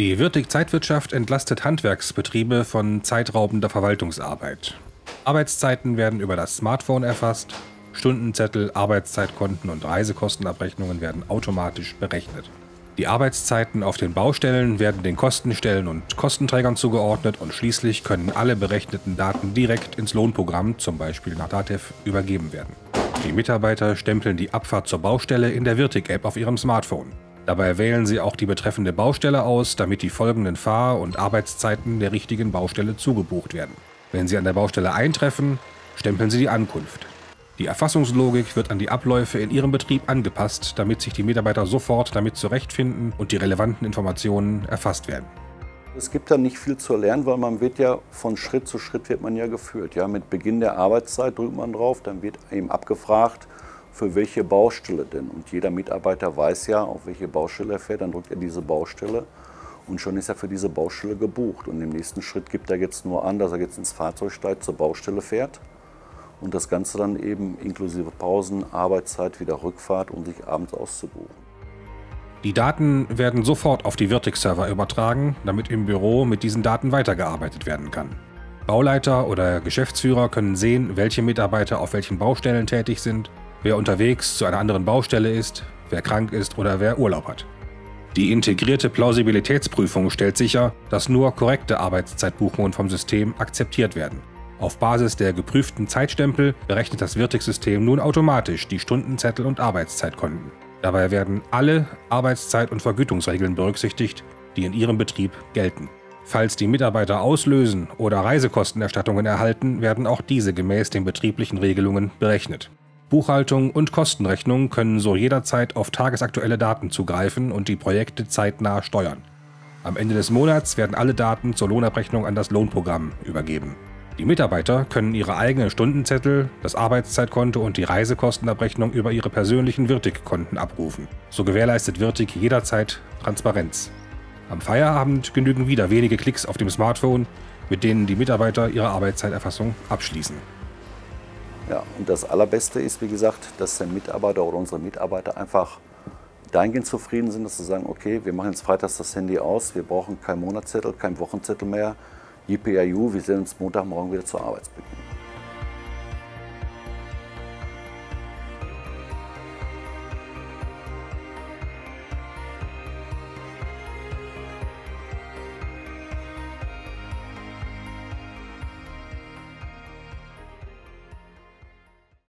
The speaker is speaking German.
Die VIRTIC Zeitwirtschaft entlastet Handwerksbetriebe von zeitraubender Verwaltungsarbeit. Arbeitszeiten werden über das Smartphone erfasst, Stundenzettel, Arbeitszeitkonten und Reisekostenabrechnungen werden automatisch berechnet. Die Arbeitszeiten auf den Baustellen werden den Kostenstellen und Kostenträgern zugeordnet und schließlich können alle berechneten Daten direkt ins Lohnprogramm, zum Beispiel nach DATEV, übergeben werden. Die Mitarbeiter stempeln die Abfahrt zur Baustelle in der VIRTIC-App auf ihrem Smartphone. Dabei wählen sie auch die betreffende Baustelle aus, damit die folgenden Fahr- und Arbeitszeiten der richtigen Baustelle zugebucht werden. Wenn sie an der Baustelle eintreffen, stempeln sie die Ankunft. Die Erfassungslogik wird an die Abläufe in ihrem Betrieb angepasst, damit sich die Mitarbeiter sofort damit zurechtfinden und die relevanten Informationen erfasst werden. Es gibt da nicht viel zu lernen, weil man wird ja von Schritt zu Schritt geführt. Ja, mit Beginn der Arbeitszeit drückt man drauf, dann wird eben abgefragt, für welche Baustelle denn. Und jeder Mitarbeiter weiß ja, auf welche Baustelle er fährt, dann drückt er diese Baustelle und schon ist er für diese Baustelle gebucht. Und im nächsten Schritt gibt er jetzt nur an, dass er jetzt ins Fahrzeug steigt, zur Baustelle fährt. Und das Ganze dann eben inklusive Pausen, Arbeitszeit, wieder Rückfahrt, um sich abends auszubuchen. Die Daten werden sofort auf die VIRTIC-Server übertragen, damit im Büro mit diesen Daten weitergearbeitet werden kann. Bauleiter oder Geschäftsführer können sehen, welche Mitarbeiter auf welchen Baustellen tätig sind, wer unterwegs zu einer anderen Baustelle ist, wer krank ist oder wer Urlaub hat. Die integrierte Plausibilitätsprüfung stellt sicher, dass nur korrekte Arbeitszeitbuchungen vom System akzeptiert werden. Auf Basis der geprüften Zeitstempel berechnet das VIRTIC-System nun automatisch die Stundenzettel und Arbeitszeitkonten. Dabei werden alle Arbeitszeit- und Vergütungsregeln berücksichtigt, die in ihrem Betrieb gelten. Falls die Mitarbeiter auslösen oder Reisekostenerstattungen erhalten, werden auch diese gemäß den betrieblichen Regelungen berechnet. Buchhaltung und Kostenrechnung können so jederzeit auf tagesaktuelle Daten zugreifen und die Projekte zeitnah steuern. Am Ende des Monats werden alle Daten zur Lohnabrechnung an das Lohnprogramm übergeben. Die Mitarbeiter können ihre eigenen Stundenzettel, das Arbeitszeitkonto und die Reisekostenabrechnung über ihre persönlichen VIRTIC-Konten abrufen. So gewährleistet VIRTIC jederzeit Transparenz. Am Feierabend genügen wieder wenige Klicks auf dem Smartphone, mit denen die Mitarbeiter ihre Arbeitszeiterfassung abschließen. Ja, und das Allerbeste ist, wie gesagt, dass der Mitarbeiter oder unsere Mitarbeiter einfach dahingehend zufrieden sind, dass sie sagen, okay, wir machen jetzt freitags das Handy aus, wir brauchen keinen Monatszettel, keinen Wochenzettel mehr. JPIU, wir sehen uns Montagmorgen wieder zur Arbeitsbeginn.